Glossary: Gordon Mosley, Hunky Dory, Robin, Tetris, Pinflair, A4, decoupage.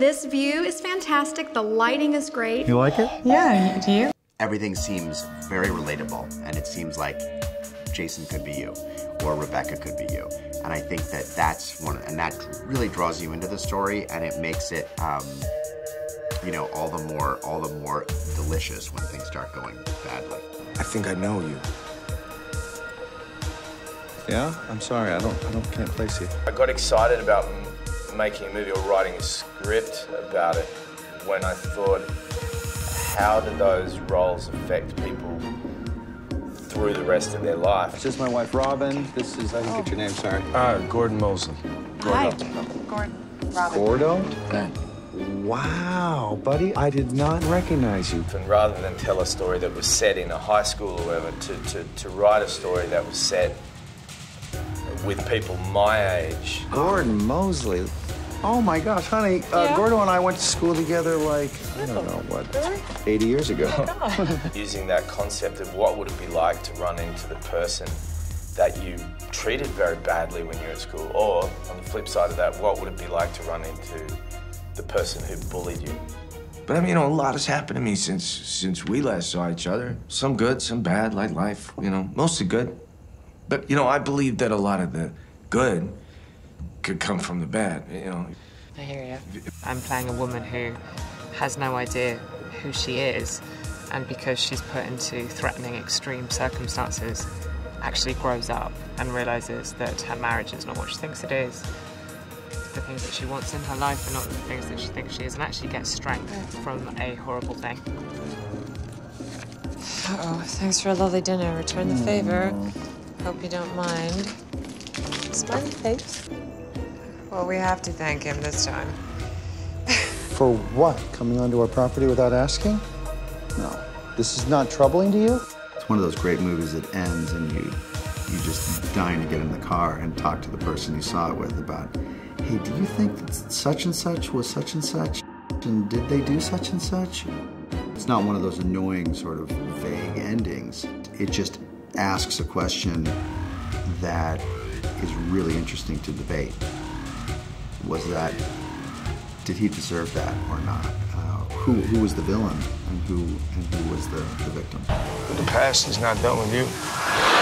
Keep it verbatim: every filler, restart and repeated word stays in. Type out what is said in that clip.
This view is fantastic. The lighting is great. You like it? Yeah, do you? Everything seems very relatable, and it seems like Jason could be you, or Rebecca could be you. And I think that that's one, and that really draws you into the story, and it makes it, um, you know, all the more, all the more delicious when things start going badly. I think I know you. Yeah, I'm sorry. I don't, I don't, can't place you. I got excited about making a movie or writing a script about it when I thought, how do those roles affect people through the rest of their life? This is my wife, Robin. This is, I didn't oh. get your name, sorry. Uh, Gordon Mosley. Hi, Gordon. Robin. Gordo? Okay. Wow, buddy, I did not recognize you. And rather than tell a story that was set in a high school or whatever, to, to, to write a story that was set with people my age. Gordon Mosley. Oh my gosh, honey, uh, yeah. Gordo and I went to school together like, I don't know what, eighty years ago. Oh, using that concept of what would it be like to run into the person that you treated very badly when you were at school, or on the flip side of that, what would it be like to run into the person who bullied you? But I mean, you know, a lot has happened to me since since we last saw each other. Some good, some bad, like life, you know, mostly good. But you know, I believe that a lot of the good could come from the bad, you know. I hear you. I'm playing a woman who has no idea who she is, and because she's put into threatening, extreme circumstances, actually grows up and realizes that her marriage is not what she thinks it is. The things that she wants in her life are not the things that she thinks she is, and actually gets strength from a horrible thing. Uh-oh, thanks for a lovely dinner. Return the favor. Hope you don't mind. Smiley face. Well, we have to thank him this time. For what? Coming onto our property without asking? No. This is not troubling to you? It's one of those great movies that ends and you you just dying to get in the car and talk to the person you saw it with about, hey, do you think that such and such was such and such? And did they do such and such? It's not one of those annoying sort of vague endings. It just asks a question that is really interesting to debate. Was that, did he deserve that or not? Uh, who, who was the villain and who, and who was the, the victim? But the past is not done with you.